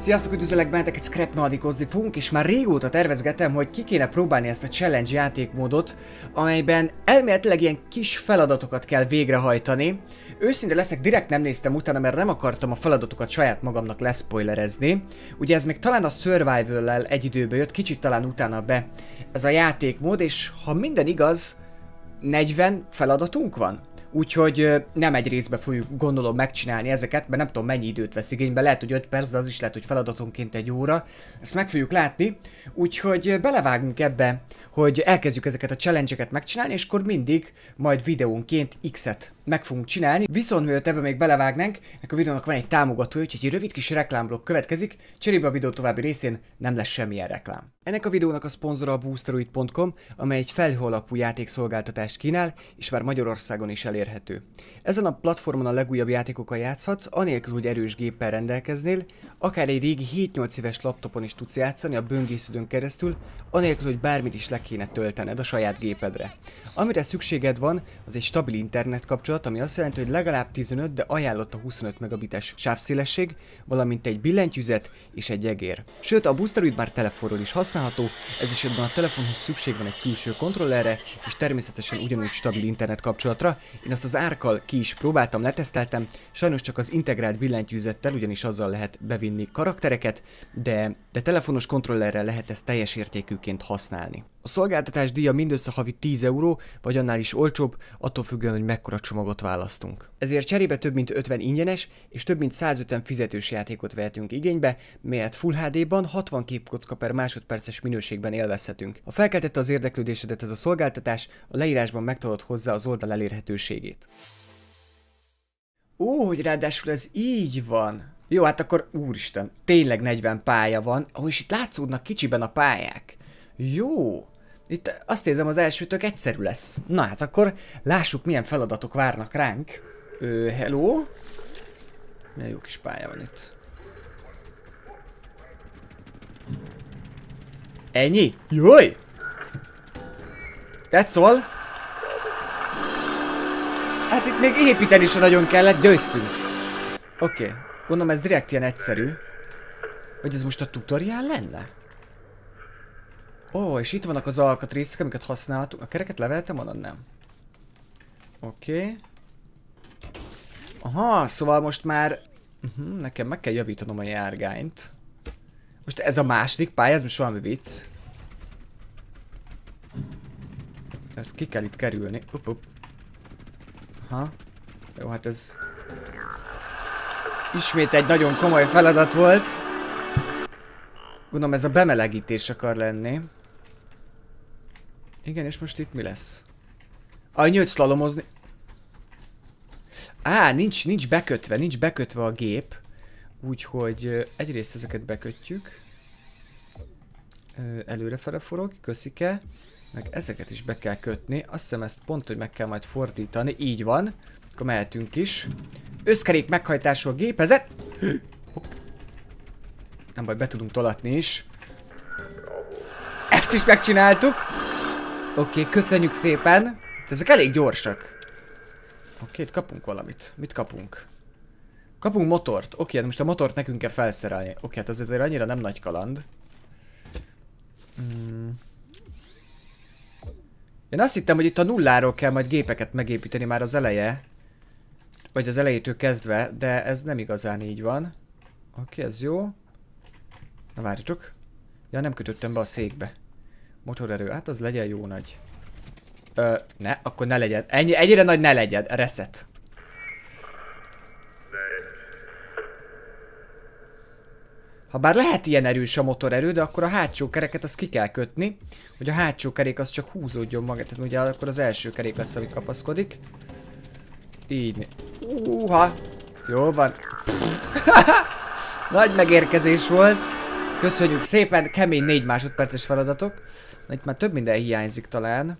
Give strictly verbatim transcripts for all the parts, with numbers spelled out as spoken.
Sziasztok, üdvözöllek benneteket, Scrap Mechanicozzi fogunk, és már régóta tervezgetem, hogy ki kéne próbálni ezt a challenge játékmódot, amelyben elméletileg ilyen kis feladatokat kell végrehajtani. Őszinte leszek, direkt nem néztem utána, mert nem akartam a feladatokat saját magamnak leszpoilerezni. Ugye ez még talán a Survival-lel egy időbe jött, kicsit talán utána be ez a játékmód, és ha minden igaz, negyven feladatunk van. Úgyhogy nem egy részbe fogjuk, gondolom, megcsinálni ezeket, mert nem tudom, mennyi időt vesz igénybe, lehet, hogy öt perc, de az is lehet, hogy feladatonként egy óra. Ezt meg fogjuk látni, úgyhogy belevágunk ebbe, hogy elkezdjük ezeket a challenge-eket megcsinálni, és akkor mindig majd videónként X-et meg fogunk csinálni. Viszont mielőtt ebbe még belevágnánk, ennek a videónak van egy támogatója, úgyhogy egy rövid kis reklámblokk következik, cserébe a videó további részén nem lesz semmilyen reklám. Ennek a videónak a szponzora a Boosteroid pont com, amely egy felhőalapú játékszolgáltatást kínál, és már Magyarországon is elérhető. Ezen a platformon a legújabb játékokkal játszhatsz, anélkül, hogy erős géppel rendelkeznél, akár egy régi hét-nyolc éves laptopon is tudsz játszani a böngésződőn keresztül, anélkül, hogy bármit is le kéne töltened a saját gépedre. Amire szükséged van, az egy stabil internet kapcsolat, ami azt jelenti, hogy legalább tizenöt, de ajánlott a huszonöt megabites sávszélesség, valamint egy billentyűzet és egy egér. Sőt, a Boosteroid már telefonról is használható, ez esetben a telefonhoz szükség van egy külső kontrollerre, és természetesen ugyanúgy stabil internet kapcsolatra. Én azt az árkal ki is próbáltam, leteszteltem, sajnos csak az integrált billentyűzettel, ugyanis azzal lehet bevinni karaktereket, de, de telefonos kontrollerrel lehet ezt teljes értékűként használni. A szolgáltatás díja mindössze havi tíz euró, vagy annál is olcsóbb, attól függően, hogy mekkora csomagot választunk. Ezért cserébe több mint ötven ingyenes és több mint százötven fizetős játékot vehetünk igénybe, melyet Full há dé-ban hatvan képkocka per másodperces minőségben élvezhetünk. Ha felkeltette az érdeklődésedet ez a szolgáltatás, a leírásban megtalálod hozzá az oldal elérhetőségét. Ó, hogy ráadásul ez így van! Jó, hát akkor úristen, tényleg negyven pálya van, ahogy is itt látszódnak kicsiben a pályák. Jó! Itt azt érzem, az elsőtök egyszerű lesz. Na hát akkor lássuk, milyen feladatok várnak ránk. Ö, hello? Milyen jó kis pálya van itt. Ennyi? Jaj! That's all! Hát itt még építeni se nagyon kellett, győztünk. Oké, okay. Gondolom ez direkt ilyen egyszerű. Vagy ez most a tutoriál lenne? Ó, oh, és itt vannak az alkatrészek, amiket használhatunk. A kereket leveltem, onnan nem. Oké. Okay. Aha, szóval most már... Uh -huh, nekem meg kell javítanom a járgányt. Most ez a második pálya, ez most valami vicc. Ezt ki kell itt kerülni. Upp, upp. Aha. Jó, hát ez... Ismét egy nagyon komoly feladat volt. Gondolom ez a bemelegítés akar lenni. Igen, és most itt mi lesz? A nyögy szlalomozni. Á, nincs, nincs bekötve, nincs bekötve a gép. Úgyhogy egyrészt ezeket bekötjük. Előrefele forog, köszike. Meg ezeket is be kell kötni. Azt hiszem ezt pont, hogy meg kell majd fordítani. Így van. Akkor mehetünk is. Összkerék meghajtású a gépezet. Nem baj, be tudunk tolatni is. Ezt is megcsináltuk. Oké, okay, köszönjük szépen. De ezek elég gyorsak. Oké, okay, itt kapunk valamit. Mit kapunk? Kapunk motort. Oké, okay, de most a motort nekünk kell felszerelni. Oké, okay, hát ez azért annyira nem nagy kaland. Hmm. Én azt hittem, hogy itt a nulláról kell majd gépeket megépíteni már az eleje. Vagy az elejétől kezdve, de ez nem igazán így van. Oké, okay, ez jó. Na várjatok. Ja, nem kötöttem be a székbe. Motorerő, hát az legyen jó nagy. Ö, ne, akkor ne legyen. Ennyi, ennyire nagy ne legyen. Reset. Habár lehet ilyen erős a motorerő, de akkor a hátsó kereket azt ki kell kötni, hogy a hátsó kerék az csak húzódjon magát. Tehát ugye akkor az első kerék lesz, ami kapaszkodik. Így. Uha. Jól van. Nagy megérkezés volt. Köszönjük szépen, kemény négy másodperces feladatok. Na, itt már több minden hiányzik talán.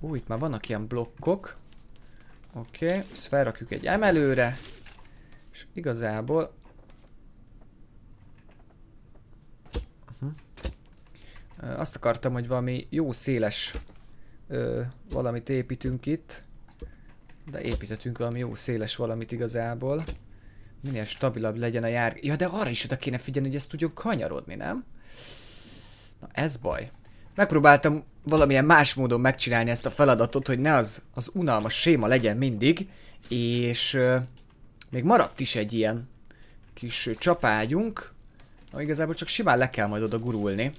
Ú, itt már vannak ilyen blokkok. Oké, okay, ezt felrakjuk egy emelőre. És igazából... Uh-huh. Azt akartam, hogy valami jó széles uh, valamit építünk itt. De építettünk valami jó széles valamit igazából. Minél stabilabb legyen a jár... Ja, de arra is oda kéne figyelni, hogy ezt tudjuk kanyarodni, nem? Na, ez baj. Megpróbáltam valamilyen más módon megcsinálni ezt a feladatot, hogy ne az, az unalmas séma legyen mindig, és euh, még maradt is egy ilyen kis csapágyunk, ami igazából csak simán le kell majd oda gurulni.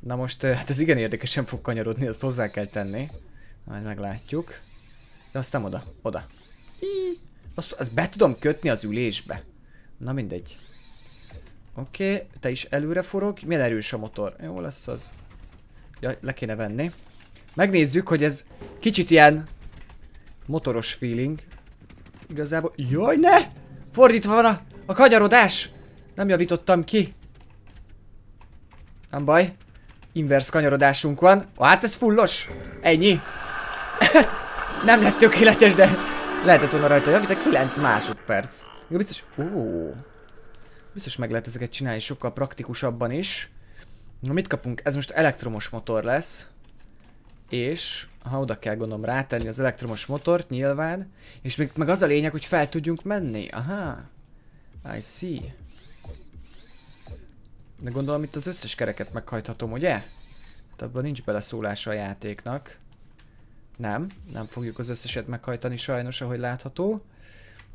Na most, hát ez igen érdekesen fog kanyarodni, azt hozzá kell tenni. Majd meglátjuk. De azt nem oda, oda. Azt, azt be tudom kötni az ülésbe. Na mindegy. Oké, okay, te is előre forog. Milyen erős a motor? Jó lesz az. Ja, le kéne venni. Megnézzük, hogy ez kicsit ilyen motoros feeling. Igazából... Jaj, ne! Fordítva van a, a kanyarodás! Nem javítottam ki. Nem baj. Inverse kanyarodásunk van. Hát ez fullos. Ennyi. Nem lett tökéletes, de lehetett volna rajta javítani. kilenc másodperc. Jó, biztos... Ó. Biztos meg lehet ezeket csinálni sokkal praktikusabban is. Na mit kapunk? Ez most elektromos motor lesz. És... Ha oda kell gondolom rátenni az elektromos motort, nyilván. És még meg az a lényeg, hogy fel tudjunk menni. Aha. I see. De gondolom itt az összes kereket meghajthatom, ugye? Hát abban nincs beleszólása a játéknak. Nem, nem fogjuk az összeset meghajtani sajnos, ahogy látható.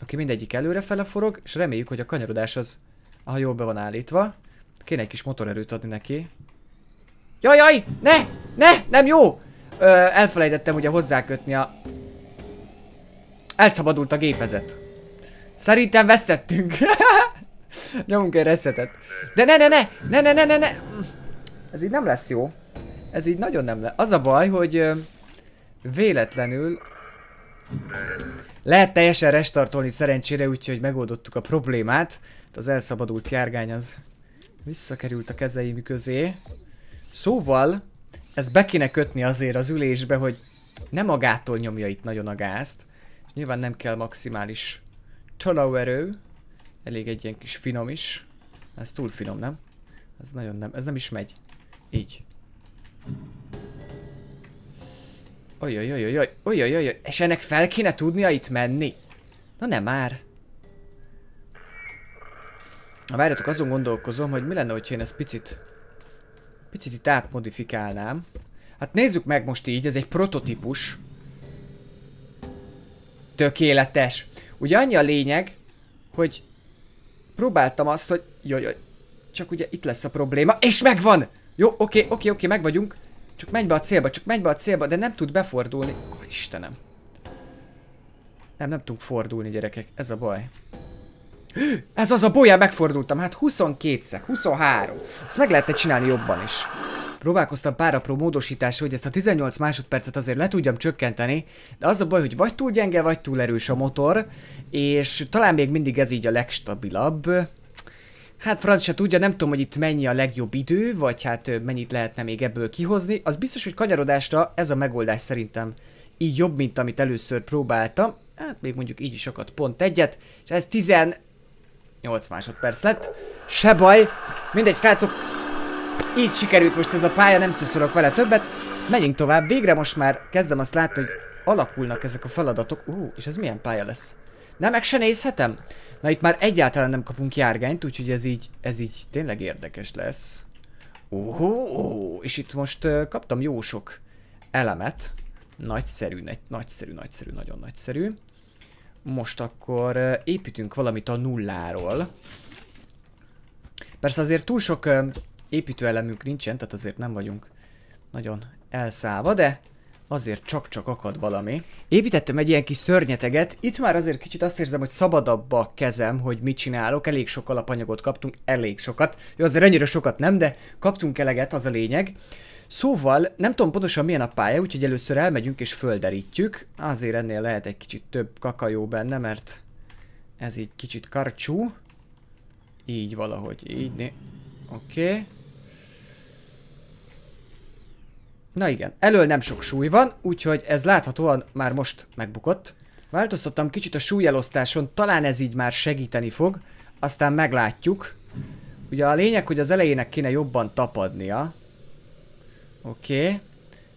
Oké, mindegyik előrefele forog, és reméljük, hogy a kanyarodás az, ha jól be van állítva. Kéne egy kis motorerőt adni neki. Jaj, jaj! Ne! Ne! Nem jó! Ö, elfelejtettem ugye hozzákötni a... Elszabadult a gépezet. Szerintem veszettünk. Nyomunk egy reszetet. De ne, ne, ne, ne, ne, ne, ne, ne. Ez így nem lesz jó. Ez így nagyon nem lesz. Az a baj, hogy ö, véletlenül lehet teljesen restartolni szerencsére, úgyhogy megoldottuk a problémát. Az elszabadult járgány az visszakerült a kezeim közé. Szóval, ezt be kéne kötni azért az ülésbe, hogy nem magától nyomja itt nagyon a gázt. És nyilván nem kell maximális tolóerő. Elég egy ilyen kis finom is. Ez túl finom, nem? Ez nagyon nem. Ez nem is megy. Így. Ojjajjajjajjaj. Ojjajjajjaj. És ennek fel kéne tudnia itt menni? Na nem már. Na várjatok, azon gondolkozom, hogy mi lenne, hogyha én ezt picit... Picit itt átmodifikálnám. Hát nézzük meg most így, ez egy prototípus. Tökéletes. Ugye annyi a lényeg, hogy... Próbáltam azt, hogy... Jaj, jaj. Csak ugye itt lesz a probléma. És megvan! Jó, oké, oké, oké, meg vagyunk. Csak menj be a célba, csak menj be a célba, de nem tud befordulni. Oh, Istenem. Nem, nem tudunk fordulni, gyerekek. Ez a baj. Ez az a bolyá, megfordultam. Hát huszonkettő, huszonhárom. Ezt meg lehetne csinálni jobban is. Próbálkoztam pár apró módosításra, hogy ezt a tizennyolc másodpercet azért le tudjam csökkenteni, de az a baj, hogy vagy túl gyenge, vagy túl erős a motor, és talán még mindig ez így a legstabilabb. Hát franc se tudja, nem tudom, hogy itt mennyi a legjobb idő, vagy hát mennyit lehetne még ebből kihozni. Az biztos, hogy kanyarodásra ez a megoldás szerintem így jobb, mint amit először próbáltam. Hát még mondjuk így is akadt pont egyet, és ez tizennyolc másodperc lett. Se baj, mindegy, srácok. Így sikerült most ez a pálya, nem szűszolok vele többet. Menjünk tovább, végre most már kezdem azt látni, hogy alakulnak ezek a feladatok. Ú, és ez milyen pálya lesz? Na, meg se nézhetem? Na, itt már egyáltalán nem kapunk járgányt, úgyhogy ez így, ez így tényleg érdekes lesz. Ó, és itt most uh, kaptam jó sok elemet. Nagyszerű, nagy, nagyszerű, nagyszerű, nagyon nagyszerű. Most akkor uh, építünk valamit a nulláról. Persze azért túl sok... Uh, építőelemünk nincsen, tehát azért nem vagyunk nagyon elszállva, de azért csak-csak akad valami. Építettem egy ilyen kis szörnyeteget, itt már azért kicsit azt érzem, hogy szabadabb a kezem, hogy mit csinálok, elég sok alapanyagot kaptunk, elég sokat, jó, azért annyira sokat nem, de kaptunk eleget, az a lényeg. Szóval nem tudom pontosan milyen a pálya, úgyhogy először elmegyünk és földerítjük, azért ennél lehet egy kicsit több kakajó benne, mert ez így kicsit karcsú, így valahogy, így né... Oké. Okay. Na igen, elől nem sok súly van, úgyhogy ez láthatóan már most megbukott. Változtattam kicsit a súlyelosztáson, talán ez így már segíteni fog, aztán meglátjuk. Ugye a lényeg, hogy az elejének kéne jobban tapadnia. Oké, okay.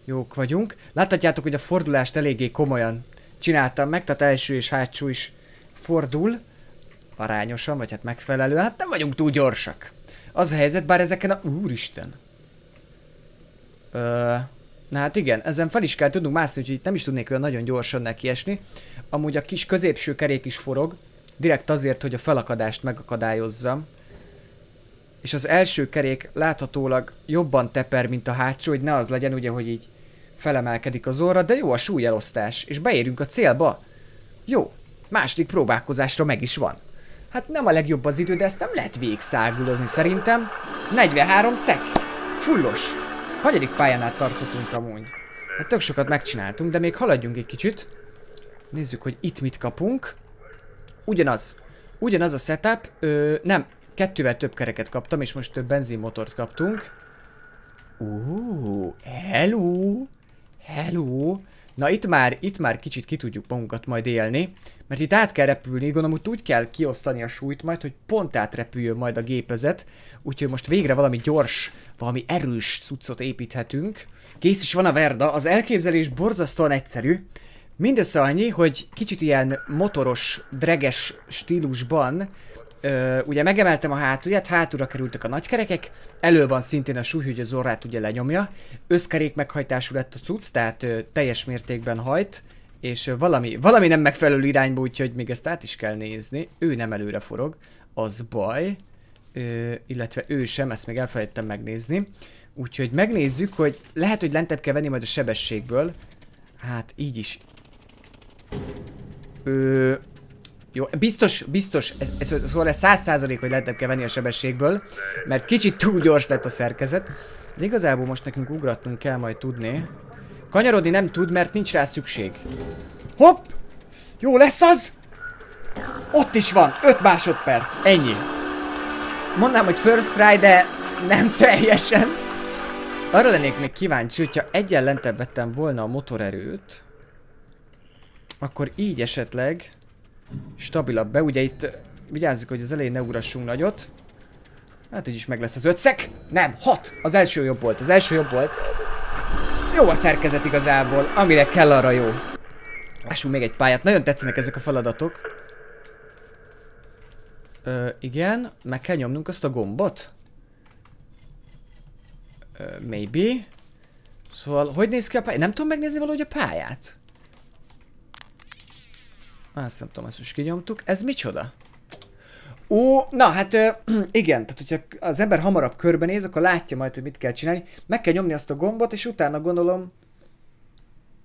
Jók vagyunk. Láthatjátok, hogy a fordulást eléggé komolyan csináltam meg, tehát első és hátsó is fordul. arányosan, vagy hát megfelelően. Hát nem vagyunk túl gyorsak. Az a helyzet, bár ezeken a... Úristen! Ö... Na hát igen, ezen fel is kell tudnunk mászni, úgyhogy nem is tudnék olyan nagyon gyorsan nekiesni. Amúgy a kis középső kerék is forog, direkt azért, hogy a felakadást megakadályozzam. És az első kerék láthatólag jobban teper, mint a hátsó, hogy ne az legyen, ugye, hogy így felemelkedik az orra, de jó a súlyelosztás, és beérünk a célba. Jó, második próbálkozásra meg is van. Hát nem a legjobb az idő, de ezt nem lehet végigszáguldozni szerintem. negyvenhárom szek, fullos. Hanyadik pályán át tartottunk amúgy. Hát tök sokat megcsináltunk, de még haladjunk egy kicsit. Nézzük, hogy itt mit kapunk. Ugyanaz. Ugyanaz a setup. Ö, nem, kettővel több kereket kaptam, és most több benzinmotort kaptunk. Ó, hello! Hello! Na itt már, itt már kicsit ki tudjuk magunkat majd élni, mert itt át kell repülni, gondolom úgy kell kiosztani a súlyt majd, hogy pont átrepüljön majd a gépezet, úgyhogy most végre valami gyors, valami erős cuccot építhetünk. Kész is van a verda, az elképzelés borzasztóan egyszerű, mindössze annyi, hogy kicsit ilyen motoros, dreges stílusban, Ö, ugye megemeltem a hátulját, hátulra kerültek a nagykerekek, elő van szintén a súly, hogy az orrát ugye lenyomja, összkerék meghajtású lett a cucc, tehát ö, teljes mértékben hajt, és ö, valami, valami nem megfelelő irányba, úgyhogy még ezt át is kell nézni, ő nem előre forog, az baj, ö, illetve ő sem, ezt még elfelejtettem megnézni, úgyhogy megnézzük, hogy lehet, hogy lentebb kell venni majd a sebességből, hát így is. Ö... Jó, biztos, biztos, ez, ez, szóval ez száz százalék, hogy lentebb kell venni a sebességből, mert kicsit túl gyors lett a szerkezet. De igazából most nekünk ugratnunk kell majd tudni. Kanyarodni nem tud, mert nincs rá szükség. Hopp! Jó lesz az! Ott is van, öt másodperc, ennyi. Mondnám, hogy first try, de nem teljesen. Arra lennék még kíváncsi, hogyha egyen lentebb vettem volna a motorerőt, akkor így esetleg... stabilabb be, ugye itt vigyázzuk, hogy az elején ne ugrassunk nagyot. Hát így is meg lesz az ötszek. Nem, hat! Az első jobb volt, az első jobb volt. Jó a szerkezet igazából, amire kell arra jó. Lássunk még egy pályát, nagyon tetszenek ezek a feladatok. Ö, igen, meg kell nyomnunk azt a gombot. Ö, maybe. Szóval, hogy néz ki a pályát? Nem tudom megnézni valahogy a pályát. Azt nem tudom, ezt most kinyomtuk. Ez micsoda? Ó, na hát ö, igen, tehát hogyha az ember hamarabb körbenéz, akkor látja majd, hogy mit kell csinálni. Meg kell nyomni azt a gombot, és utána gondolom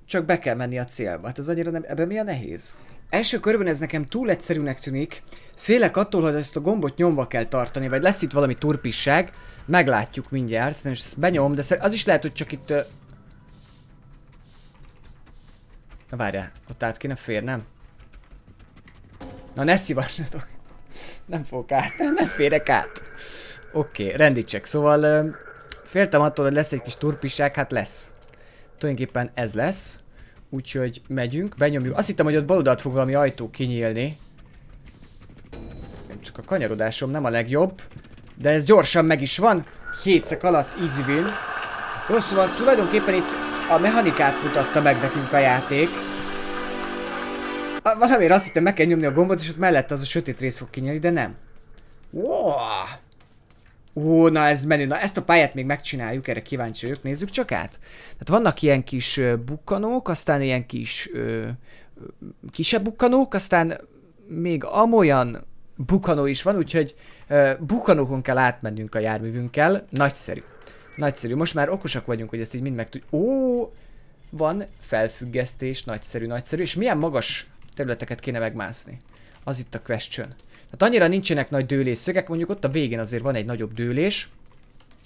csak be kell menni a célba. Hát ez annyira nem, ebben mi a nehéz? Első körben ez nekem túl egyszerűnek tűnik. Félek attól, hogy ezt a gombot nyomva kell tartani, vagy lesz itt valami turpisság. Meglátjuk mindjárt, és ezt benyomom, de az is lehet, hogy csak itt... Ö... Na várjál, ott át kéne férnem. Na ne szívassatok! Nem fogok át, nem férek át. Oké, okay, rendítsek. Szóval féltem attól, hogy lesz egy kis turpiság, hát lesz. Tulajdonképpen ez lesz. Úgyhogy megyünk, benyomjuk. Azt hittem, hogy ott baloldalt fog valami ajtó kinyílni. Csak a kanyarodásom nem a legjobb. De ez gyorsan meg is van. hét szek alatt easy win. Jó, szóval tulajdonképpen itt a mechanikát mutatta meg nekünk a játék. Valamiért azt hittem, meg kell nyomni a gombot, és ott mellette az a sötét rész fog kinyílni, de nem. Ó, ó, na ez menő. Na ezt a pályát még megcsináljuk, erre kíváncsi vagyok, nézzük csak át. Tehát vannak ilyen kis bukkanók, aztán ilyen kis ö, kisebb bukkanók, aztán még amolyan bukkanó is van, úgyhogy ö, bukkanókon kell átmennünk a járművünkkel. Nagyszerű. Nagyszerű. Most már okosak vagyunk, hogy ezt így mind meg tudjuk. Ó, van felfüggesztés, nagyszerű, nagyszerű. És milyen magas területeket kéne megmászni. Az itt a question. Hát annyira nincsenek nagy dőlésszögek, mondjuk ott a végén azért van egy nagyobb dőlés.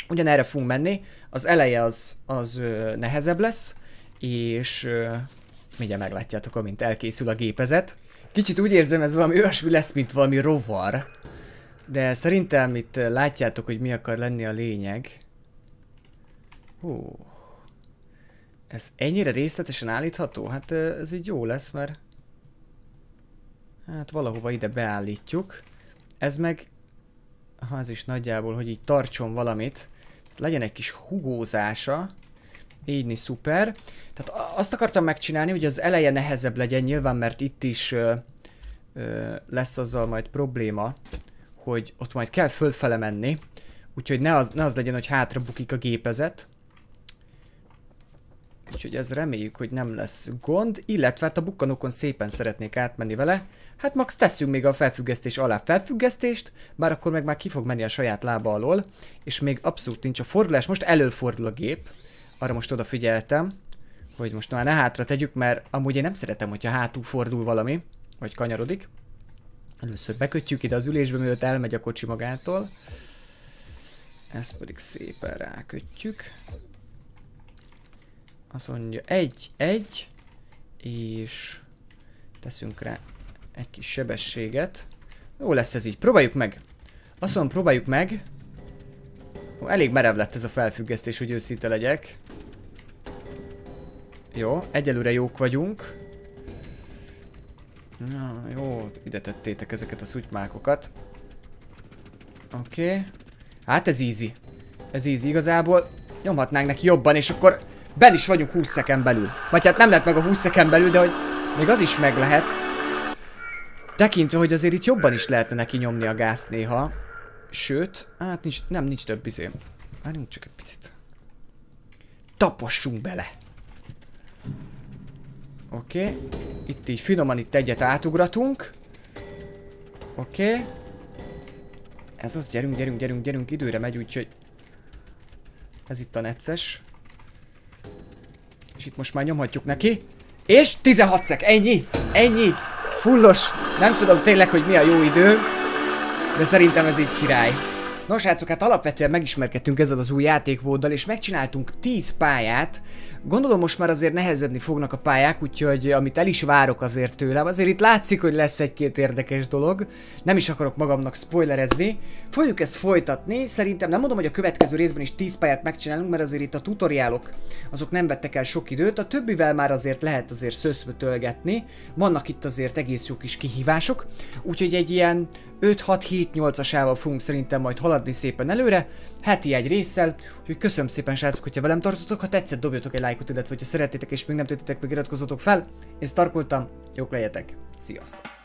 Ugyan erre fogunk menni, az eleje az, az ö, nehezebb lesz, és ö, mindjárt meglátjátok, amint elkészül a gépezet. Kicsit úgy érzem, ez valami olyasmi lesz, mint valami rovar. De szerintem itt látjátok, hogy mi akar lenni a lényeg. Hú. Ez ennyire részletesen állítható? Hát ö, ez így jó lesz, mert... Hát valahova ide beállítjuk. Ez meg... Ha ez is nagyjából, hogy így tartson valamit. Legyen egy kis hugózása. Így szuper. Tehát azt akartam megcsinálni, hogy az eleje nehezebb legyen nyilván, mert itt is ö, lesz azzal majd probléma, hogy ott majd kell fölfele menni, úgyhogy ne az, ne az legyen, hogy hátra bukik a gépezet. Úgyhogy ez reméljük, hogy nem lesz gond, illetve hát a bukkanókon szépen szeretnék átmenni vele. Hát max teszünk még a felfüggesztés alá felfüggesztést, bár akkor meg már ki fog menni a saját lába alól, és még abszolút nincs a fordulás, most előfordul a gép, arra most odafigyeltem, hogy most már ne hátra tegyük, mert amúgy én nem szeretem, hogyha hátul fordul valami, vagy kanyarodik. Először bekötjük ide az ülésbe, mielőtt elmegy a kocsi magától. Ezt pedig szépen rákötjük. Azt mondja, egy, egy, és teszünk rá egy kis sebességet. Jó lesz ez így, próbáljuk meg. Azt mondom, próbáljuk meg. Ó, elég merev lett ez a felfüggesztés, hogy őszinte legyek. Jó, egyelőre jók vagyunk. Na, jó, ide tettétek ezeket a szutymákokat. Oké. Okay. Hát ez easy. Ez easy igazából. Nyomhatnánk neki jobban, és akkor bel is vagyunk húsz szeken belül. Vagy hát nem lett meg a húsz szeken belül, de hogy még az is meg lehet. Tekintve, hogy azért itt jobban is lehetne neki nyomni a gázt néha. Sőt, hát nincs, nem, nincs több izé. Várjunk csak egy picit. Tapossunk bele. Oké, okay. Itt így finoman itt egyet átugratunk. Oké. Okay. Ez az, gyerünk, gyerünk, gyerünk, gyerünk, időre megy, úgyhogy ez itt a necces. És itt most már nyomhatjuk neki. És tizenhat szek, ennyi, ennyi, fullos. Nem tudom tényleg, hogy mi a jó idő, de szerintem ez így király. Nos, srácok, hát alapvetően megismerkedtünk ezzel az új játékmóddal, és megcsináltunk tíz pályát. Gondolom most már azért nehezedni fognak a pályák, úgyhogy amit el is várok azért tőlem, azért itt látszik, hogy lesz egy-két érdekes dolog. Nem is akarok magamnak spoilerezni. Fogjuk ezt folytatni, szerintem nem mondom, hogy a következő részben is tíz pályát megcsinálunk, mert azért itt a tutoriálok azok nem vettek el sok időt, a többivel már azért lehet azért szöszmötölgetni. Vannak itt azért egész jó kis kihívások, úgyhogy egy ilyen öt hat hét nyolcasával fogunk szerintem majd haladni szépen előre, heti egy résszel, úgyhogy köszönöm szépen, srácok, hogyha velem tartotok, ha tetszett, dobjatok egy lájkot, illetve hogyha szerettétek és még nem tettétek, meg iratkozzatok fel, én Stark voltam, jók legyetek, sziasztok!